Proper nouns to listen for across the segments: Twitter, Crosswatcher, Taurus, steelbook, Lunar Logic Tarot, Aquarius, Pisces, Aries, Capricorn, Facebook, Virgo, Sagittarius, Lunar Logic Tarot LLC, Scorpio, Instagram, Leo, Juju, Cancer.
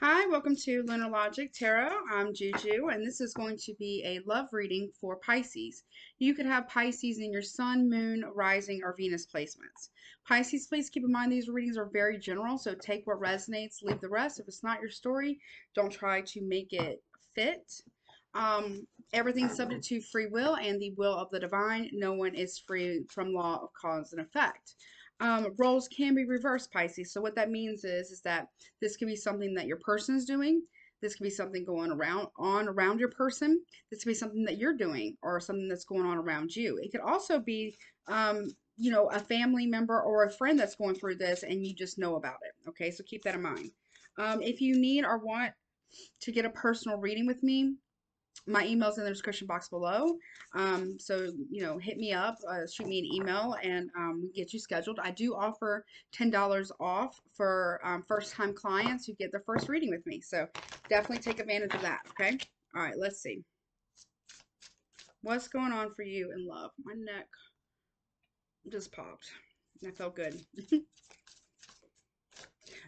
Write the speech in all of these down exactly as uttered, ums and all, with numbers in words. Hi, welcome to Lunar Logic Tarot. I'm Juju, and this is going to be a love reading for Pisces. You could have Pisces in your sun, moon, rising, or Venus placements. Pisces, please keep in mind these readings are very general, so take what resonates, leave the rest. If it's not your story, don't try to make it fit. Um, everything's subject to free will and the will of the divine. No one is free from law of cause and effect. Um, roles can be reversed, Pisces. So what that means is, is that this could be something that your person's doing. This could be something going around on around your person. This could be something that you're doing or something that's going on around you. It could also be, um, you know, a family member or a friend that's going through this and you just know about it. Okay, so keep that in mind. Um, if you need or want to get a personal reading with me, my email's in the description box below. Um, so, you know, hit me up, uh, shoot me an email, and um, we get you scheduled. I do offer ten dollars off for um, first-time clients who get their first reading with me. So definitely take advantage of that, okay? All right, let's see. What's going on for you in love? My neck just popped. That felt good.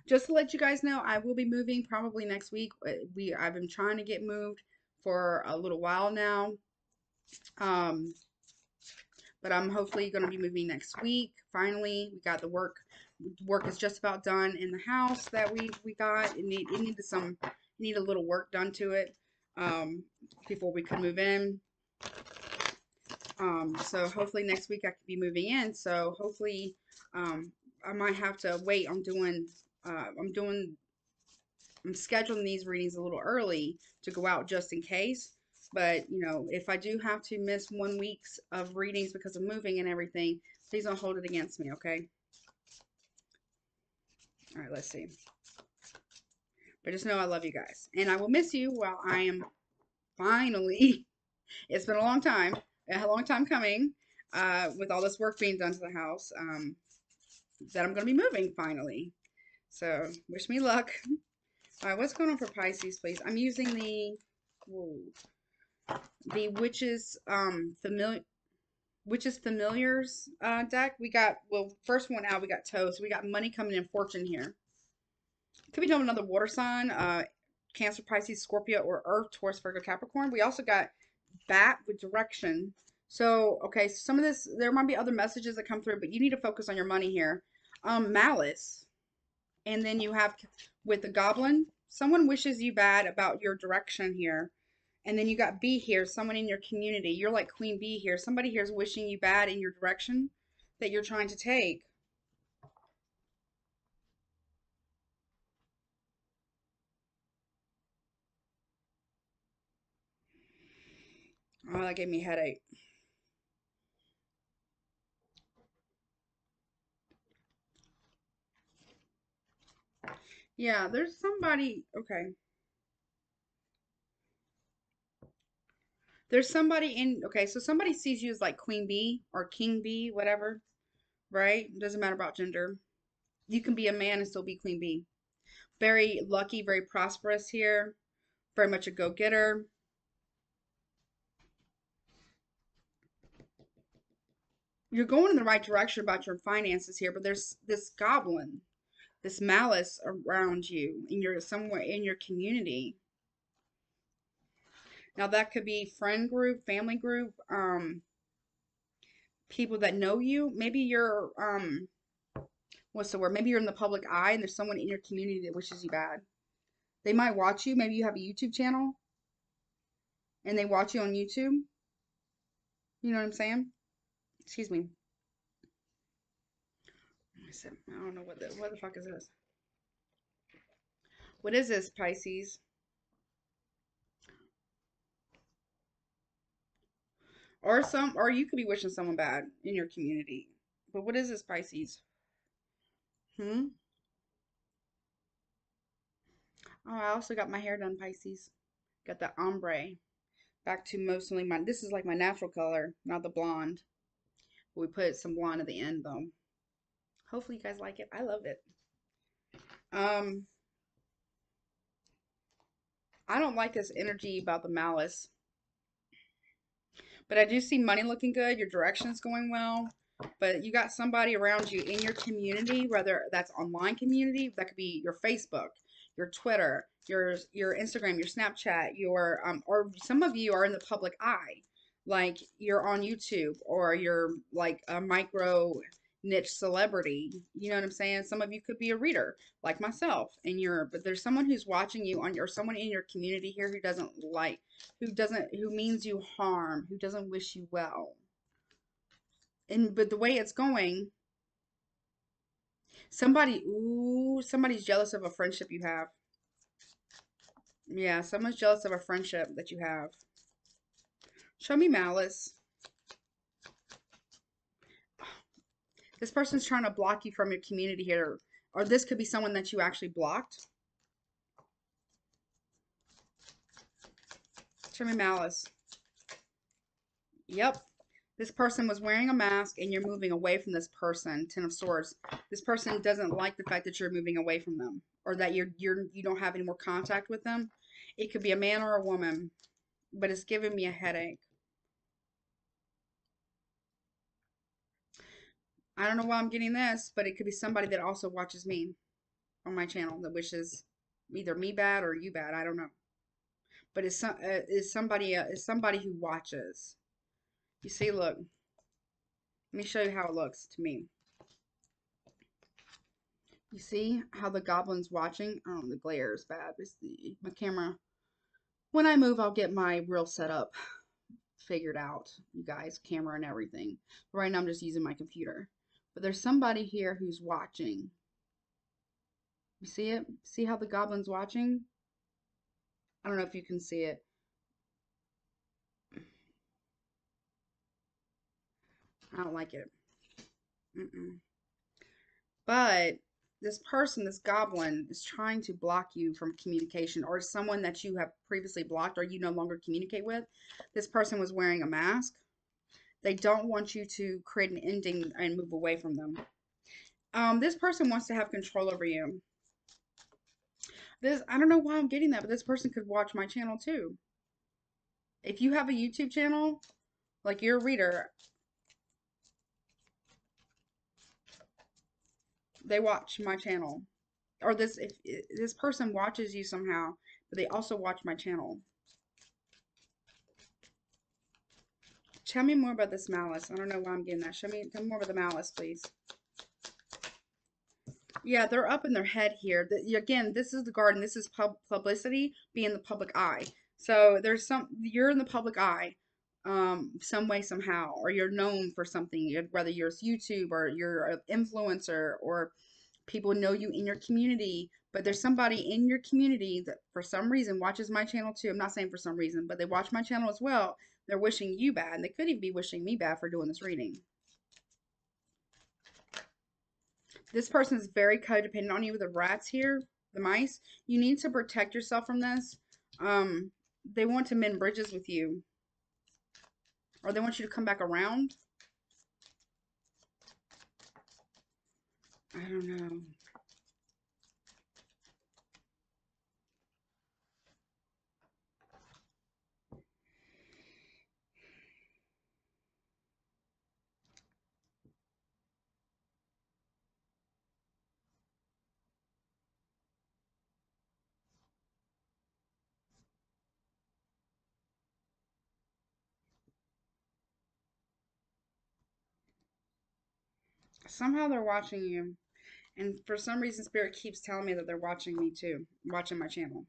Just to let you guys know, I will be moving probably next week. We I've been trying to get moved for a little while now, um, but I'm hopefully going to be moving next week. Finally, we got the work. Work is just about done in the house that we we got. It need it needed some need a little work done to it um, before we could move in. Um, so hopefully next week I could be moving in. So hopefully um, I might have to wait. I'm doing uh, I'm doing. I'm scheduling these readings a little early to go out just in case, but you know, if I do have to miss one week's of readings because of moving and everything, please don't hold it against me, okay? All right, let's see. But just know I love you guys, and I will miss you while I am finally, it's been a long time, a long time coming, uh, with all this work being done to the house, um, that I'm going to be moving finally. So wish me luck. All right, what's going on for Pisces, please? I'm using the whoa, the Witches um familiar Witches Familiars uh deck. We got well first one out, we got Toes. So we got money coming in, fortune here. Could be doing another water sign, uh Cancer, Pisces, Scorpio, or Earth, Taurus, Virgo, Capricorn. We also got Bat with direction. So okay, so some of this there might be other messages that come through, but you need to focus on your money here. Um malice. And then you have with the Goblin, someone wishes you bad about your direction here. And then you got Bee here, someone in your community. You're like Queen Bee here. Somebody here is wishing you bad in your direction that you're trying to take. Oh, that gave me a headache. Yeah, there's somebody, okay. There's somebody in, okay, so somebody sees you as like Queen Bee or King Bee, whatever, right? Doesn't matter about gender. You can be a man and still be Queen Bee. Very lucky, very prosperous here. Very much a go-getter. You're going in the right direction about your finances here, but there's this Goblin. This malice around you in your somewhere in your community. Now that could be friend group, family group, um, people that know you. Maybe you're um, what's the word? Maybe you're in the public eye, and there's someone in your community that wishes you bad. They might watch you. Maybe you have a YouTube channel, and they watch you on YouTube. You know what I'm saying? Excuse me. I don't know what the, what the fuck is this? What is this, Pisces? Or some, or you could be wishing someone bad in your community. But what is this, Pisces? Hmm? Oh, I also got my hair done, Pisces. Got the ombre. Back to mostly my, this is like my natural color, not the blonde. We put some blonde at the end, though. Hopefully you guys like it. I love it. Um, I don't like this energy about the malice. But I do see money looking good. Your direction's going well. But you got somebody around you in your community, whether that's online community, that could be your Facebook, your Twitter, your your Instagram, your Snapchat, your um, or some of you are in the public eye, like you're on YouTube or you're like a micro niche celebrity. You know what I'm saying? Some of you could be a reader like myself, and you're but there's someone who's watching you on your, or someone in your community here who doesn't like, who doesn't, who means you harm, who doesn't wish you well. And but the way it's going, somebody, ooh, somebody's jealous of a friendship you have. Yeah, someone's jealous of a friendship that you have. Show me malice. This person's trying to block you from your community here. Or this could be someone that you actually blocked. Show me malice. Yep. This person was wearing a mask and you're moving away from this person. Ten of Swords. This person doesn't like the fact that you're moving away from them, or that you're, you're, you don't have any more contact with them. It could be a man or a woman, but it's giving me a headache. I don't know why I'm getting this, but it could be somebody that also watches me on my channel that wishes either me bad or you bad. I don't know. But it's, some, uh, it's, somebody, uh, it's somebody who watches. You see, look, let me show you how it looks to me. You see how the goblin's watching? Oh, the glare is bad. It's the, my camera. When I move, I'll get my real setup figured out, you guys, camera and everything. Right now, I'm just using my computer. But there's somebody here who's watching. You see it? See how the goblin's watching? I don't know if you can see it. I don't like it. Mm-mm. But this person, this goblin, is trying to block you from communication, or someone that you have previously blocked or you no longer communicate with. This person was wearing a mask. They don't want you to create an ending and move away from them. Um, this person wants to have control over you. This, I don't know why I'm getting that, but this person could watch my channel too. If you have a YouTube channel, like you're a reader, they watch my channel, or this if, if this person watches you somehow, but they also watch my channel. Tell me more about this malice. I don't know why I'm getting that. Show me, tell me more about the malice, please. Yeah, they're up in their head here. The, again, this is the garden. This is pub publicity, being the public eye. So there's some, you're in the public eye, um, some way, somehow, or you're known for something, whether you're YouTube or you're an influencer, or people know you in your community, but there's somebody in your community that for some reason watches my channel too. I'm not saying for some reason, but they watch my channel as well. They're wishing you bad, and they could even be wishing me bad for doing this reading. This person is very codependent on you with the rats here, the mice. You need to protect yourself from this. Um, they want to mend bridges with you. Or they want you to come back around. I don't know. Somehow they're watching you, and for some reason Spirit keeps telling me that they're watching me too, watching my channel.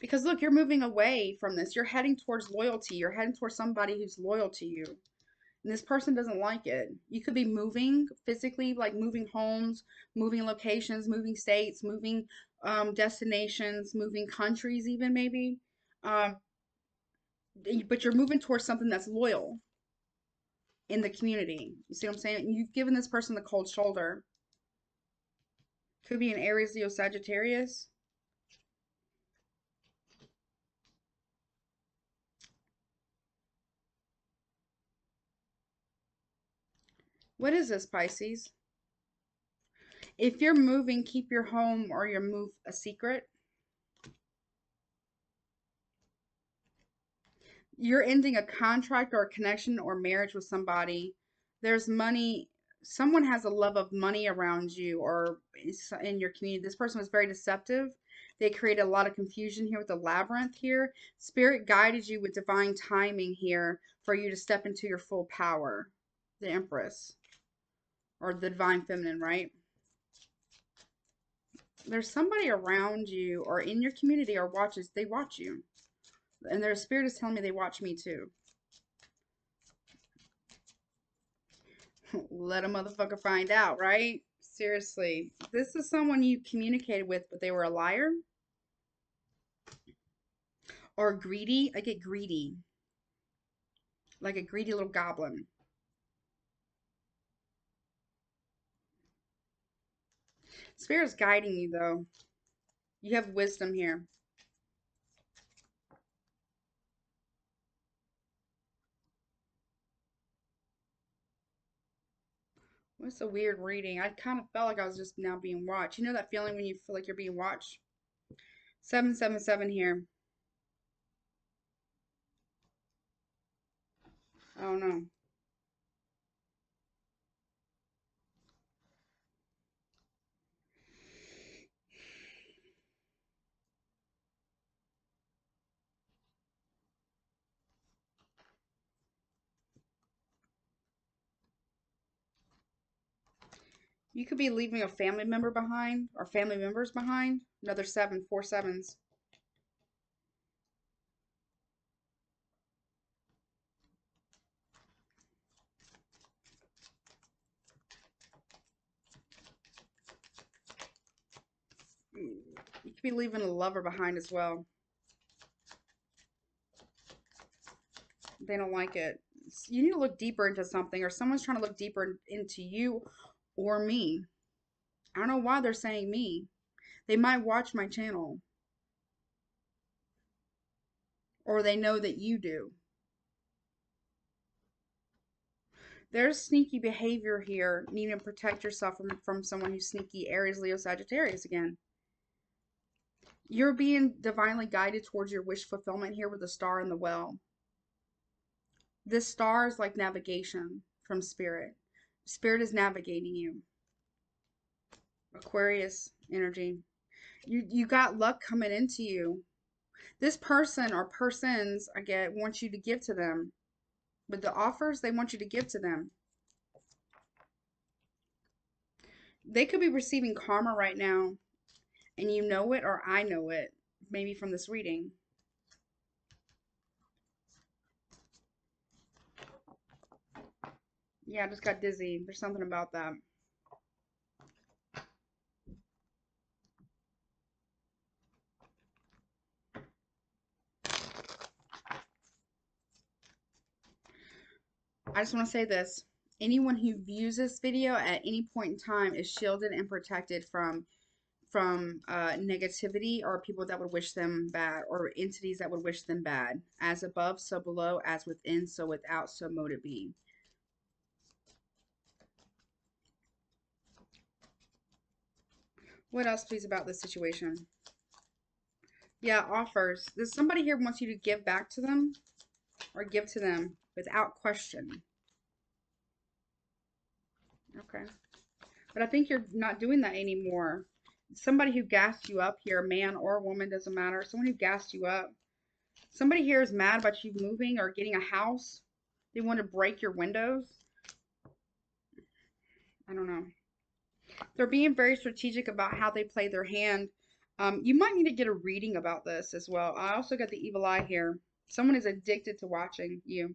Because look, you're moving away from this. You're heading towards loyalty. You're heading towards somebody who's loyal to you, and this person doesn't like it. You could be moving physically, like moving homes, moving locations, moving states, moving um, destinations, moving countries even maybe, um, but you're moving towards something that's loyal in the community. You see what I'm saying? You've given this person the cold shoulder. Could be an Aries, Leo, Sagittarius. What is this, Pisces? If you're moving, keep your home or your move a secret. You're ending a contract or a connection or marriage with somebody. There's money. someone has a love of money around you or in your community. This person was very deceptive. They created a lot of confusion here with the labyrinth here. Spirit guided you with divine timing here for you to step into your full power. The Empress or the divine feminine, right? There's somebody around you or in your community or watches. They watch you. And their spirit is telling me they watch me too. Let a motherfucker find out, right? Seriously. This is someone you communicated with, but they were a liar. Or greedy. I get greedy. Like a greedy little goblin. Spirit's guiding you, though. You have wisdom here. What's a weird reading? I kind of felt like I was just now being watched. You know that feeling when you feel like you're being watched? seven seven seven here. I don't know. You could be leaving a family member behind, or family members behind. Another seven, four sevens. You could be leaving a lover behind as well. They don't like it. You need to look deeper into something, or someone's trying to look deeper into you. Or me. I don't know why they're saying me. They might watch my channel. Or they know that you do. There's sneaky behavior here. Need to protect yourself from, from someone who's sneaky. Aries, Leo, Sagittarius again. You're being divinely guided towards your wish fulfillment here with the star in the well. This star is like navigation from spirit. Spirit is navigating you. Aquarius energy. You you got luck coming into you. This person or persons, I get, want you to give to them. With the offers, they want you to give to them. They could be receiving karma right now. And you know it, or I know it. Maybe from this reading. Yeah, I just got dizzy. There's something about that. I just want to say this. Anyone who views this video at any point in time is shielded and protected from from uh, negativity or people that would wish them bad or entities that would wish them bad. As above, so below, as within, so without, so mote it be. What else, please, about this situation? Yeah, offers. There's somebody here wants you to give back to them or give to them without question. Okay. But I think you're not doing that anymore. Somebody who gassed you up here, a man or a woman, doesn't matter. Someone who gassed you up. Somebody here is mad about you moving or getting a house. They want to break your windows. I don't know. They're being very strategic about how they play their hand. Um, you might need to get a reading about this as well. I also got the evil eye here. Someone is addicted to watching you.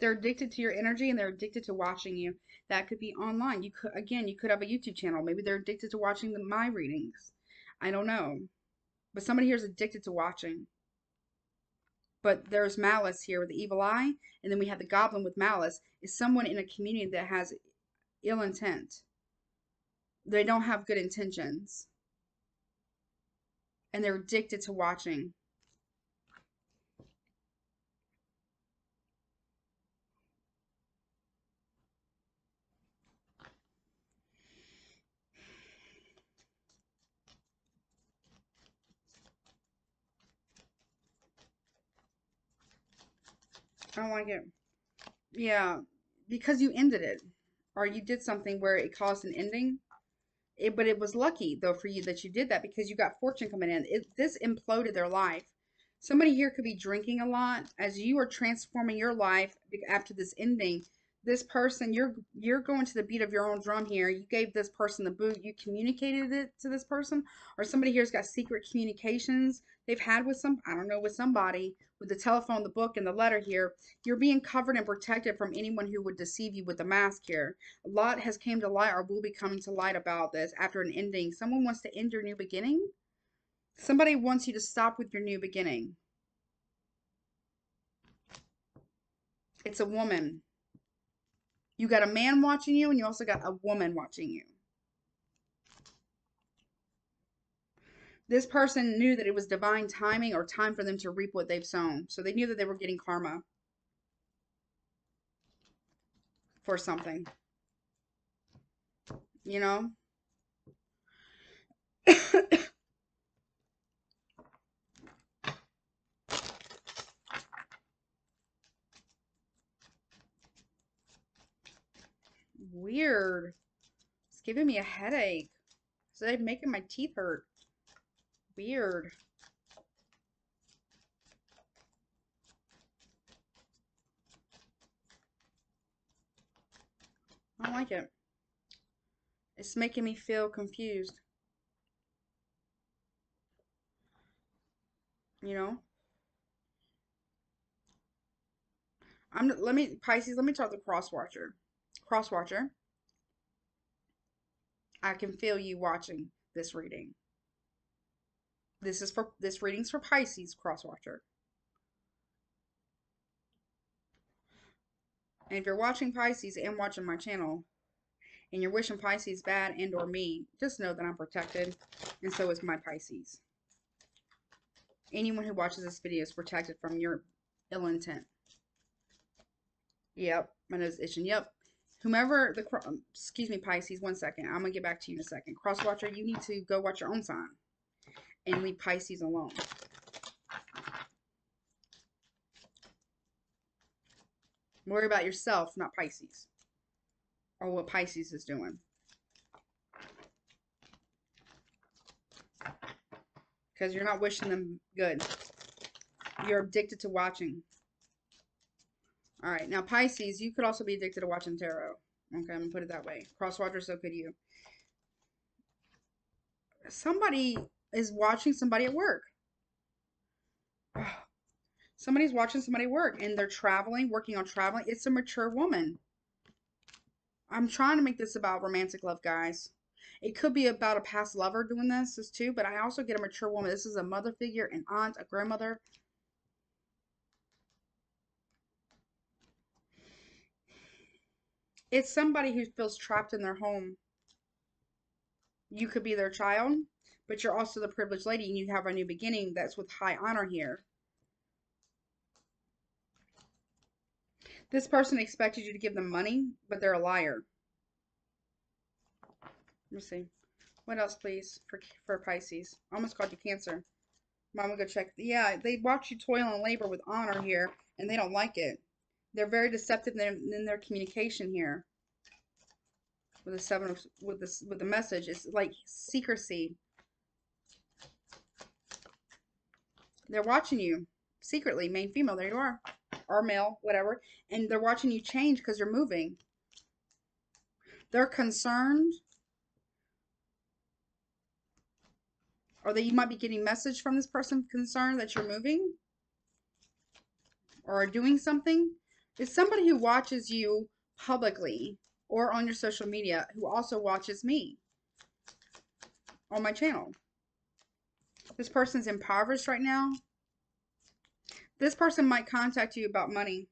They're addicted to your energy and they're addicted to watching you. That could be online. You could, again, you could have a YouTube channel. Maybe they're addicted to watching the, my readings. I don't know. But somebody here is addicted to watching. But there's malice here with the evil eye. And then we have the goblin with malice. It's someone in a community that has ill intent. They don't have good intentions. And they're addicted to watching. I don't like it. Yeah, because you ended it. or you did something where it caused an ending. It, but it was lucky, though, for you that you did that, because you got fortune coming in. It, this imploded their life. Somebody here could be drinking a lot. As you are transforming your life after this ending, this person, you're you're going to the beat of your own drum here. You gave this person the boot. You communicated it to this person. Or somebody here's got secret communications they've had with some, I don't know, with somebody, with the telephone, the book, and the letter here. You're being covered and protected from anyone who would deceive you with the mask here. A lot has came to light or will be coming to light about this after an ending. Someone wants to end your new beginning. Somebody wants you to stop with your new beginning. It's a woman. You got a man watching you, and you also got a woman watching you. This person knew that it was divine timing or time for them to reap what they've sown. So they knew that they were getting karma for something. You know? Weird. It's giving me a headache. So they're making my teeth hurt. Weird. I don't like it. It's making me feel confused. You know? I'm let me Pisces, let me talk to Crosswatcher. Crosswatcher, I can feel you watching this reading. This is for this reading's for Pisces, Crosswatcher. And if you're watching Pisces and watching my channel, and you're wishing Pisces bad and or me, just know that I'm protected, and so is my Pisces. Anyone who watches this video is protected from your ill intent. Yep, my nose is itching. Yep. Whomever the, excuse me, Pisces, one second. I'm going to get back to you in a second. Crosswatcher, you need to go watch your own sign and leave Pisces alone. Worry about yourself, not Pisces, or what Pisces is doing. Because you're not wishing them good. You're addicted to watching. All right, now Pisces, you could also be addicted to watching tarot. Okay, I'm going to put it that way. Crosswatcher, so could you. Somebody is watching somebody at work. Somebody's watching somebody at work, and they're traveling, working on traveling. It's a mature woman. I'm trying to make this about romantic love, guys. It could be about a past lover doing this, this too, but I also get a mature woman. This is a mother figure, an aunt, a grandmother. It's somebody who feels trapped in their home. You could be their child, but you're also the privileged lady, and you have a new beginning that's with high honor here. This person expected you to give them money, but they're a liar. Let me see. What else, please, for, for Pisces? I almost called you Cancer. Mama, go check. Yeah, they watch you toil and labor with honor here, and they don't like it. They're very deceptive in their communication here. With the seven, of, with this, with the message, it's like secrecy. They're watching you secretly, main female. There you are, or male, whatever, and they're watching you change because you're moving. They're concerned, or that you might be getting message from this person concerned that you're moving, or are doing something. It's somebody who watches you publicly or on your social media who also watches me on my channel. This person's impoverished right now. This person might contact you about money.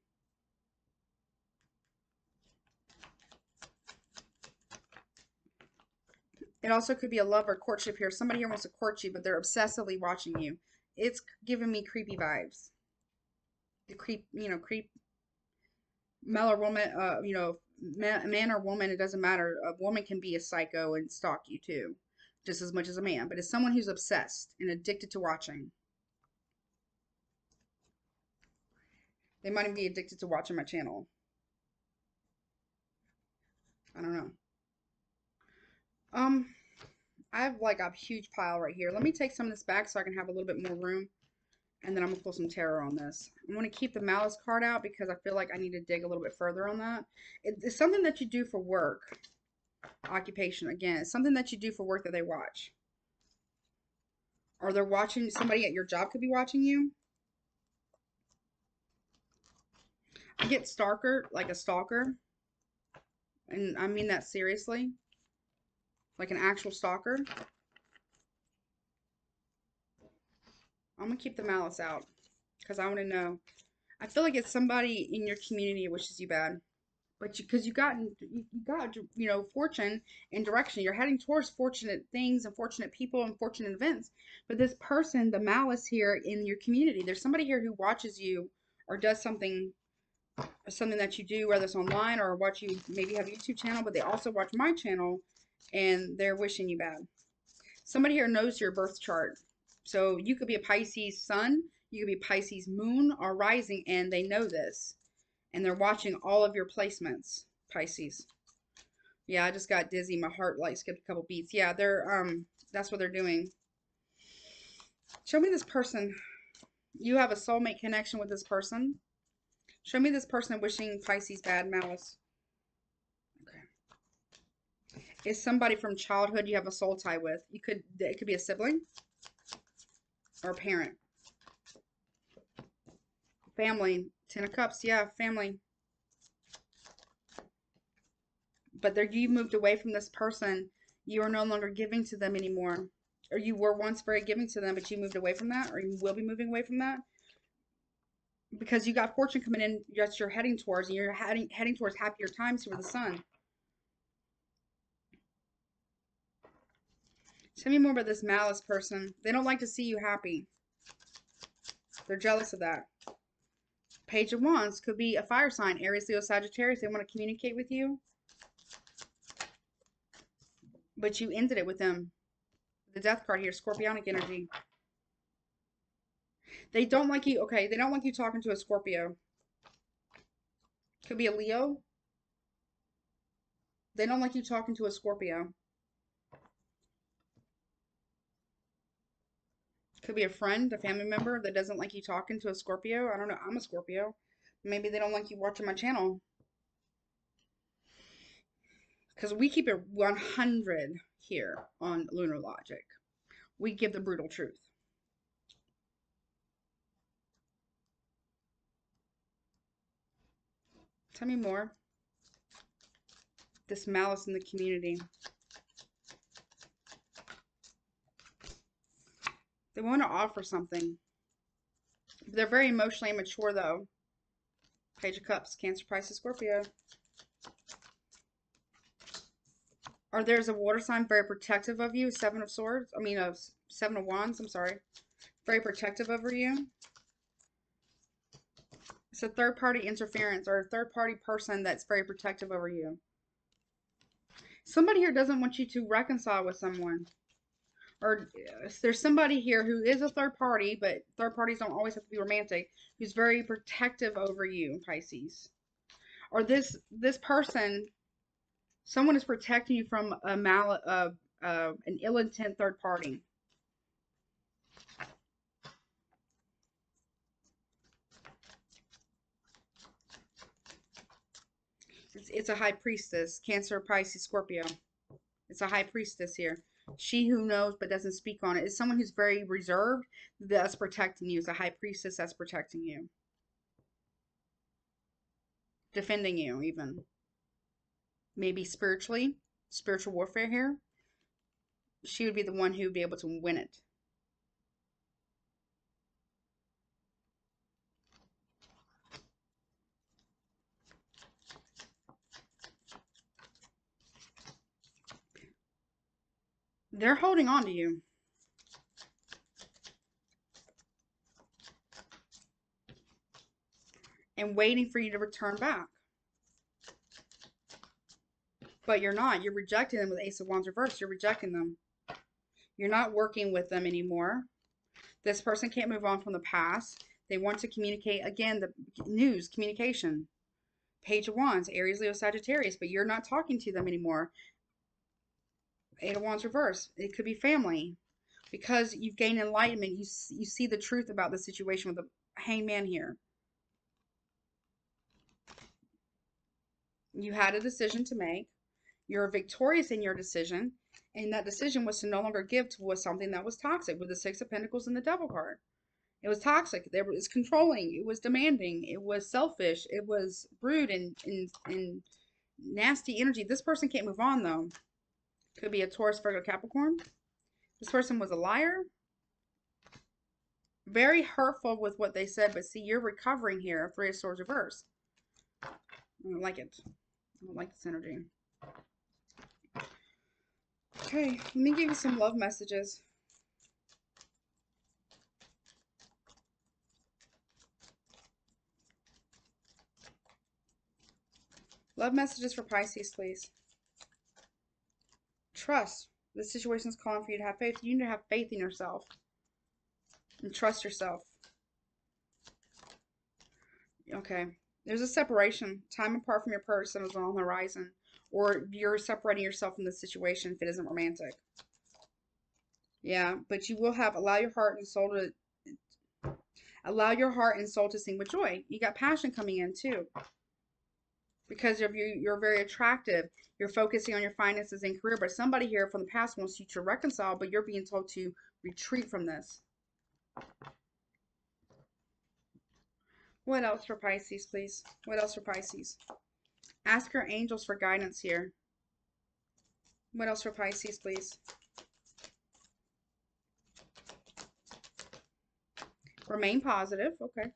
It also could be a love or courtship here. Somebody here wants to court you, but they're obsessively watching you. It's giving me creepy vibes. The creep, you know, creep. Male or woman, uh, you know, man, man or woman, it doesn't matter. A woman can be a psycho and stalk you too, just as much as a man. But it's someone who's obsessed and addicted to watching. They might even be addicted to watching my channel. I don't know. Um, I have like a huge pile right here. Let me take some of this back so I can have a little bit more room. And then I'm going to pull some tarot on this. I'm going to keep the malice card out because I feel like I need to dig a little bit further on that. It's something that you do for work. Occupation, again. It's something that you do for work that they watch. Or they're watching, somebody at your job could be watching you. I get stalker, like a stalker. And I mean that seriously. Like an actual stalker. I'm going to keep the malice out because I want to know. I feel like it's somebody in your community that wishes you bad. But because you, you got, you got, you know, fortune and direction. You're heading towards fortunate things and fortunate people and fortunate events. But this person, the malice here in your community, there's somebody here who watches you or does something, something that you do, whether it's online or watch you, maybe have a YouTube channel, but they also watch my channel and they're wishing you bad. Somebody here knows your birth chart. So you could be a Pisces sun, you could be Pisces moon or rising, and they know this. And they're watching all of your placements, Pisces. Yeah, I just got dizzy. My heart like skipped a couple beats. Yeah, they're um that's what they're doing. Show me this person. You have a soulmate connection with this person. Show me this person wishing Pisces bad, malice. Okay. It's somebody from childhood you have a soul tie with. You could it could be a sibling. Or parent. Family. Ten of Cups. Yeah, family. But there, you moved away from this person. You are no longer giving to them anymore. Or you were once very giving to them, but you moved away from that. Or you will be moving away from that. Because you got fortune coming in that you're heading towards. And you're heading, heading towards happier times here with the sun. Tell me more about this malice person. They don't like to see you happy. They're jealous of that. Page of Wands could be a fire sign. Aries, Leo, Sagittarius. They want to communicate with you. But you ended it with them. The death card here. Scorpionic energy. They don't like you. Okay, they don't like you talking to a Scorpio. Could be a Leo. They don't like you talking to a Scorpio. Could be a friend, a family member that doesn't like you talking to a Scorpio. I don't know. I'm a Scorpio. Maybe they don't like you watching my channel. Because we keep it one hundred here on Lunar Logic. We give the brutal truth. Tell me more. This malice in the community. They want to offer something. They're very emotionally immature, though. Page of Cups, Cancer, Pisces, Scorpio. Or there's a water sign very protective of you. Seven of Swords. I mean, of Seven of Wands. I'm sorry. Very protective over you. It's a third-party interference or a third-party person that's very protective over you. Somebody here doesn't want you to reconcile with someone. Or there's somebody here who is a third party, but third parties don't always have to be romantic, who's very protective over you, Pisces. Or this this person, someone is protecting you from a mal uh, uh, an ill-intent third party. It's, it's a high priestess, Cancer, Pisces, Scorpio. It's a high priestess here. She who knows but doesn't speak on it is someone who's very reserved, that's protecting you. Is a high priestess that's protecting you. Defending you, even. Maybe spiritually, spiritual warfare here. She would be the one who would be able to win it. They're holding on to you. And waiting for you to return back. But you're not. You're rejecting them with Ace of Wands reversed. You're rejecting them. You're not working with them anymore. This person can't move on from the past. They want to communicate. Again, the news, communication. Page of Wands, Aries, Leo, Sagittarius, but you're not talking to them anymore. Eight of Wands reverse. It could be family. Because you've gained enlightenment, you, you see the truth about the situation with the Hangman here. You had a decision to make. You're victorious in your decision. And that decision was to no longer give towards something that was toxic with the Six of Pentacles and the Devil card. It was toxic. There was controlling. It was demanding. It was selfish. It was rude and, and, and nasty energy. This person can't move on, though. Could be a Taurus, Virgo, Capricorn. This person was a liar. Very hurtful with what they said, but see, you're recovering here. Three of Swords reverse. I don't like it. I don't like this energy. Okay, let me give you some love messages. Love messages for Pisces, please. Trust. This situation is calling for you to have faith. You need to have faith in yourself. And trust yourself. Okay. There's a separation. Time apart from your person is on the horizon. Or you're separating yourself from the situation if it isn't romantic. Yeah. But you will have, allow your heart and soul to, allow your heart and soul to sing with joy. You got passion coming in too. Because you're, you're very attractive. You're focusing on your finances and career. But somebody here from the past wants you to reconcile. But you're being told to retreat from this. What else for Pisces, please? What else for Pisces? Ask your angels for guidance here. What else for Pisces, please? Remain positive. Okay.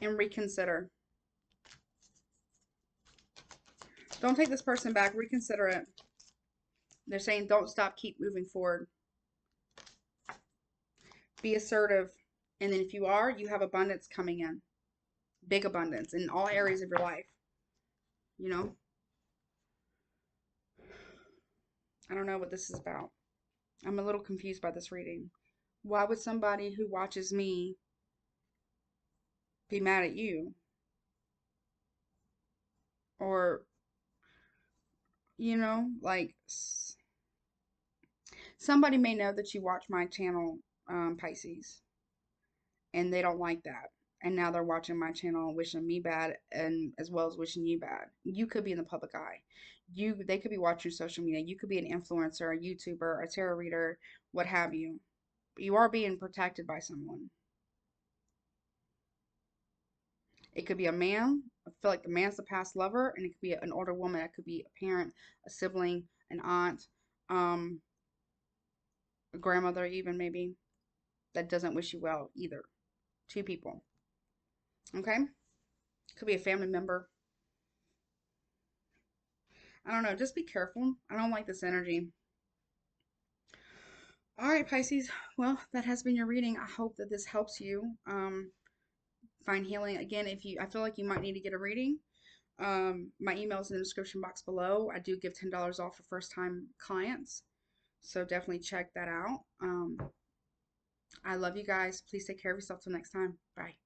And reconsider. Don't take this person back. Reconsider it. They're saying don't stop. Keep moving forward. Be assertive. And then if you are, you have abundance coming in. Big abundance in all areas of your life. You know? I don't know what this is about. I'm a little confused by this reading. Why would somebody who watches me be mad at you? Or, you know, like, somebody may know that you watch my channel, um, Pisces, and they don't like that, and now they're watching my channel wishing me bad, and as well as wishing you bad. You could be in the public eye. You, they could be watching social media. You could be an influencer, a YouTuber, a tarot reader, what have you. You are being protected by someone. It could be a man. I feel like the man's the past lover. And it could be an older woman. It could be a parent, a sibling, an aunt, um, a grandmother even maybe. That doesn't wish you well either. Two people. Okay? Could be a family member. I don't know. Just be careful. I don't like this energy. Alright, Pisces. Well, that has been your reading. I hope that this helps you. Um... find healing. Again, if you, I feel like you might need to get a reading. Um, my email is in the description box below. I do give ten dollars off for first time clients. So definitely check that out. Um, I love you guys. Please take care of yourself till next time. Bye.